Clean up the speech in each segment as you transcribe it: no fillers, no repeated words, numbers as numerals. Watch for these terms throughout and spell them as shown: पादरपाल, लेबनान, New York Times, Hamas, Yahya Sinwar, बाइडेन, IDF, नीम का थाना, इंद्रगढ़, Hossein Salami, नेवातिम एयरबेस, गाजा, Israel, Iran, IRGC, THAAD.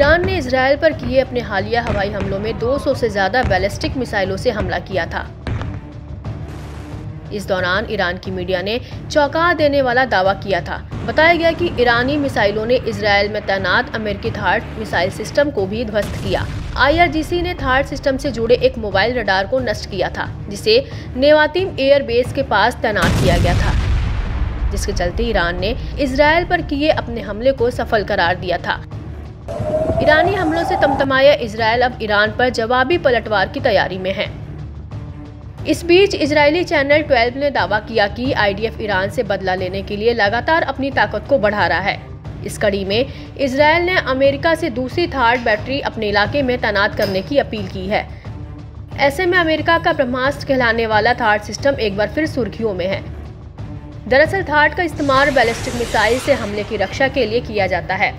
Iran ने Israel पर किए अपने हालिया हवाई हमलों में 200 से ज़्यादा बैलिस्टिक मिसाइलों से हमला किया था। इस दौरान ईरान की मीडिया ने चौंका देने वाला दावा किया था। बताया गया कि ईरानी मिसाइलों ने इजरायल में तैनात अमेरिकी THAAD मिसाइल सिस्टम को भी ध्वस्त किया। IRGC ने THAAD सिस्टम से जुड़े एक मोबाइल रडार को नष्ट किया था, जिसे नेवातिम एयरबेस के पास तैनात किया गया था, जिसके चलते ईरान ने इजरायल पर किए अपने हमले को सफल करार दिया था। ईरानी हमलों से तमतमाया इजरायल अब ईरान पर जवाबी पलटवार की तैयारी में है। इस बीच इजरायली चैनल 12 ने दावा किया कि IDF ईरान से बदला लेने के लिए लगातार अपनी ताकत को बढ़ा रहा है। इस कड़ी में इजरायल ने अमेरिका से दूसरी THAAD बैटरी अपने इलाके में तैनात करने की अपील की है। ऐसे में अमेरिका का ब्रह्मास्त्र कहलाने वाला THAAD सिस्टम एक बार फिर सुर्खियों में है। दरअसल THAAD का इस्तेमाल बैलिस्टिक मिसाइल से हमले की रक्षा के लिए किया जाता है।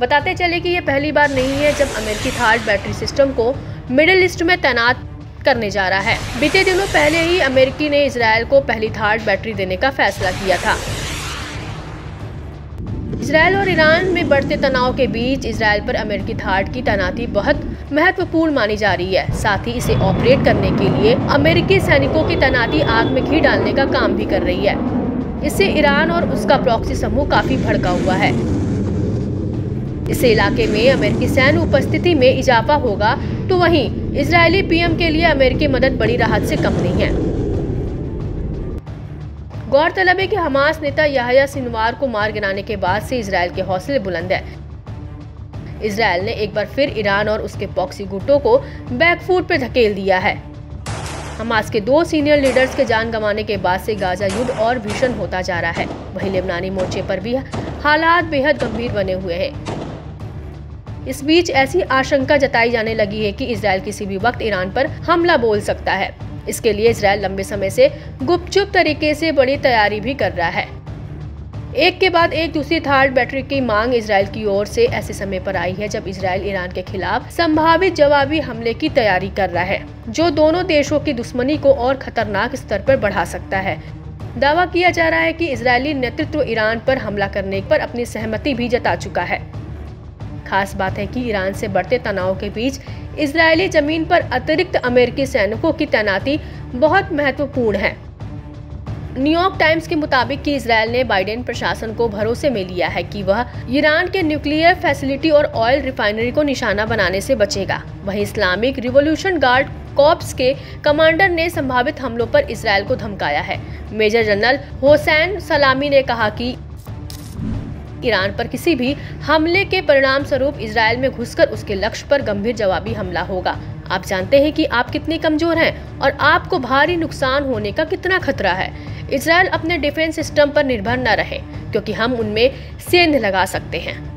बताते चले कि यह पहली बार नहीं है जब अमेरिकी THAAD बैटरी सिस्टम को मिडिल ईस्ट में तैनात करने जा रहा है। बीते दिनों पहले ही अमेरिकी ने इजरायल को पहली THAAD बैटरी देने का फैसला किया था। इजरायल और ईरान में बढ़ते तनाव के बीच इजरायल पर अमेरिकी THAAD की तैनाती बहुत महत्वपूर्ण मानी जा रही है। साथ ही इसे ऑपरेट करने के लिए अमेरिकी सैनिकों की तैनाती आग में घी डालने का काम भी कर रही है। इससे ईरान और उसका प्रॉक्सी समूह काफी भड़का हुआ है। इस इलाके में अमेरिकी सैन्य उपस्थिति में इजाफा होगा, तो वहीं इजरायली PM के लिए अमेरिकी मदद बड़ी राहत से कम नहीं है। गौरतलब है कि हमास नेता याहया सिनवार को मार गिराने के बाद से इजरायल के हौसले बुलंद है। इजरायल ने एक बार फिर ईरान और उसके प्रॉक्सी गुटों को बैकफुट पर धकेल दिया है। हमास के 2 सीनियर लीडर्स के जान गंवाने के बाद से गाजा युद्ध और भीषण होता जा रहा है। वहीं लेबनानी मोर्चे पर भी हालात बेहद गंभीर बने हुए हैं। इस बीच ऐसी आशंका जताई जाने लगी है कि इजरायल किसी भी वक्त ईरान पर हमला बोल सकता है। इसके लिए इजरायल लंबे समय से गुपचुप तरीके से बड़ी तैयारी भी कर रहा है। एक के बाद एक दूसरी THAAD बैटरी की मांग इजरायल की ओर से ऐसे समय पर आई है जब इजरायल ईरान के खिलाफ संभावित जवाबी हमले की तैयारी कर रहा है, जो दोनों देशों की दुश्मनी को और खतरनाक स्तर पर बढ़ा सकता है। दावा किया जा रहा है कि इजरायली नेतृत्व ईरान पर हमला करने पर अपनी सहमति भी जता चुका है। खास बात है कि ईरान से बढ़ते तनाव के बीच इजरायली जमीन पर अतिरिक्त अमेरिकी सैनिकों की तैनाती बहुत महत्वपूर्ण है। न्यूयॉर्क टाइम्स के मुताबिक कि इजरायल ने बाइडेन प्रशासन को भरोसे में लिया है कि वह ईरान के न्यूक्लियर फैसिलिटी और ऑयल रिफाइनरी को निशाना बनाने से बचेगा। वहीं इस्लामिक रिवोल्यूशन गार्ड कॉर्प्स के कमांडर ने संभावित हमलों पर इजरायल को धमकाया है। मेजर जनरल होसैन सलामी ने कहा कि ईरान पर किसी भी हमले के परिणाम स्वरूप इजरायल में घुसकर उसके लक्ष्य पर गंभीर जवाबी हमला होगा। आप जानते हैं कि आप कितने कमजोर हैं और आपको भारी नुकसान होने का कितना खतरा है। इजरायल अपने डिफेंस सिस्टम पर निर्भर न रहे, क्योंकि हम उनमें सेंध लगा सकते हैं।